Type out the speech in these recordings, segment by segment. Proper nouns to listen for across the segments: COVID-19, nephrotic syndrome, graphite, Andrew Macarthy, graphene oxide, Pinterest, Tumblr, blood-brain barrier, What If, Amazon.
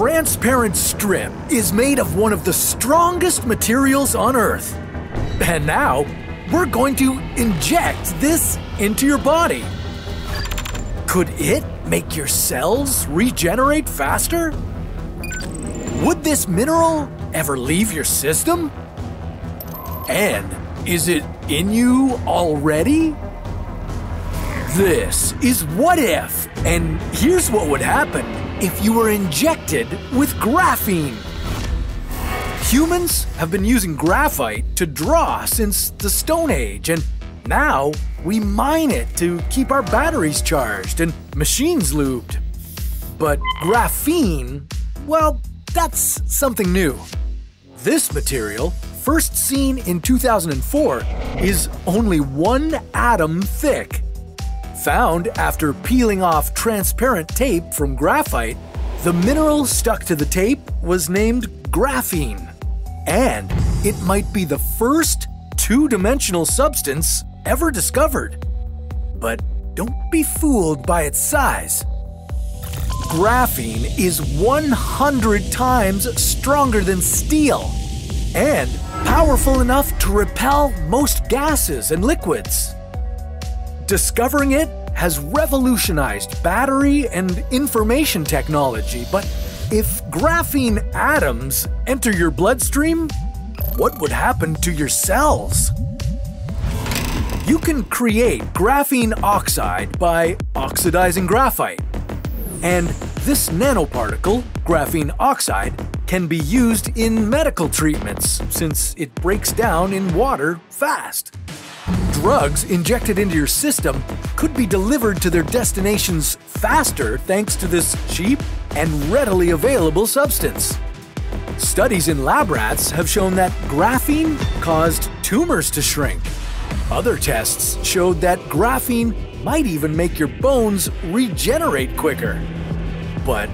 transparent strip is made of one of the strongest materials on Earth. And now, we're going to inject this into your body. Could it make your cells regenerate faster? Would this mineral ever leave your system? And is it in you already? This is What If, and here's what would happen if you were injected with graphene. Humans have been using graphite to draw since the Stone Age, and now we mine it to keep our batteries charged and machines lubed. But graphene, well, that's something new. This material, first seen in 2004, is only one atom thick. Found after peeling off transparent tape from graphite, the mineral stuck to the tape was named graphene. And it might be the first two-dimensional substance ever discovered. But don't be fooled by its size. Graphene is 100 times stronger than steel and powerful enough to repel most gases and liquids. Discovering it has revolutionized battery and information technology, but if graphene atoms enter your bloodstream, what would happen to your cells? You can create graphene oxide by oxidizing graphite. And this nanoparticle, graphene oxide, can be used in medical treatments since it breaks down in water fast. Drugs injected into your system could be delivered to their destinations faster thanks to this cheap and readily available substance. Studies in lab rats have shown that graphene caused tumors to shrink. Other tests showed that graphene might even make your bones regenerate quicker. But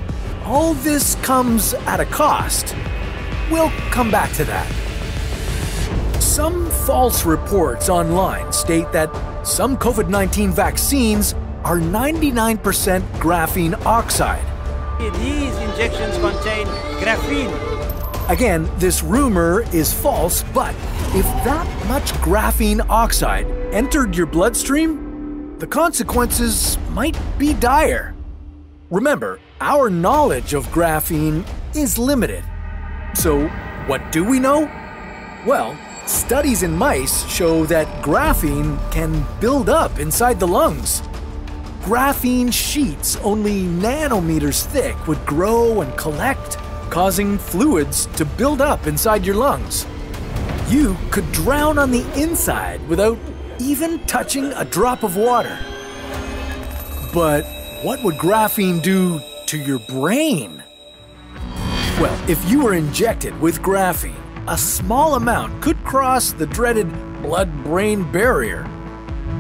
all this comes at a cost. We'll come back to that. Some false reports online state that some COVID-19 vaccines are 99% graphene oxide. These injections contain graphene. Again, this rumor is false, but if that much graphene oxide entered your bloodstream, the consequences might be dire. Remember, our knowledge of graphene is limited. So, what do we know? Well, studies in mice show that graphene can build up inside the lungs. Graphene sheets only nanometers thick would grow and collect, causing fluids to build up inside your lungs. You could drown on the inside without even touching a drop of water. But what would graphene do to your brain? Well, if you were injected with graphene, a small amount could cross the dreaded blood-brain barrier.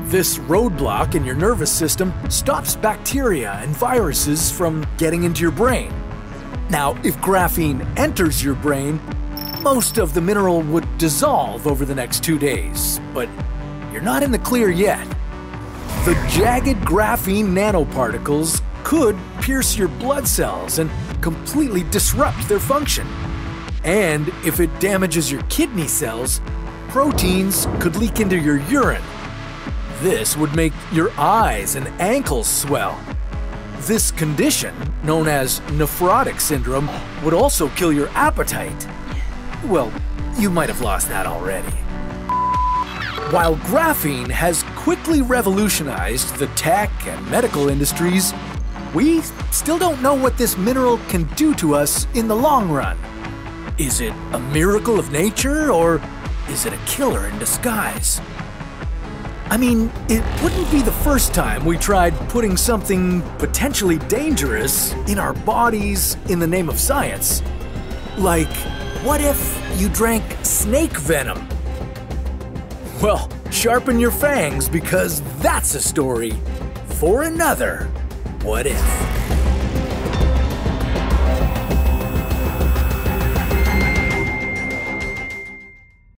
This roadblock in your nervous system stops bacteria and viruses from getting into your brain. Now, if graphene enters your brain, most of the mineral would dissolve over the next 2 days, but you're not in the clear yet. The jagged graphene nanoparticles could pierce your blood cells and completely disrupt their function. And if it damages your kidney cells, proteins could leak into your urine. This would make your eyes and ankles swell. This condition, known as nephrotic syndrome, would also kill your appetite. Well, you might have lost that already. While graphene has quickly revolutionized the tech and medical industries, we still don't know what this mineral can do to us in the long run. Is it a miracle of nature, or is it a killer in disguise? I mean, it wouldn't be the first time we tried putting something potentially dangerous in our bodies in the name of science. Like, what if you drank snake venom? Well, sharpen your fangs because that's a story for another What If.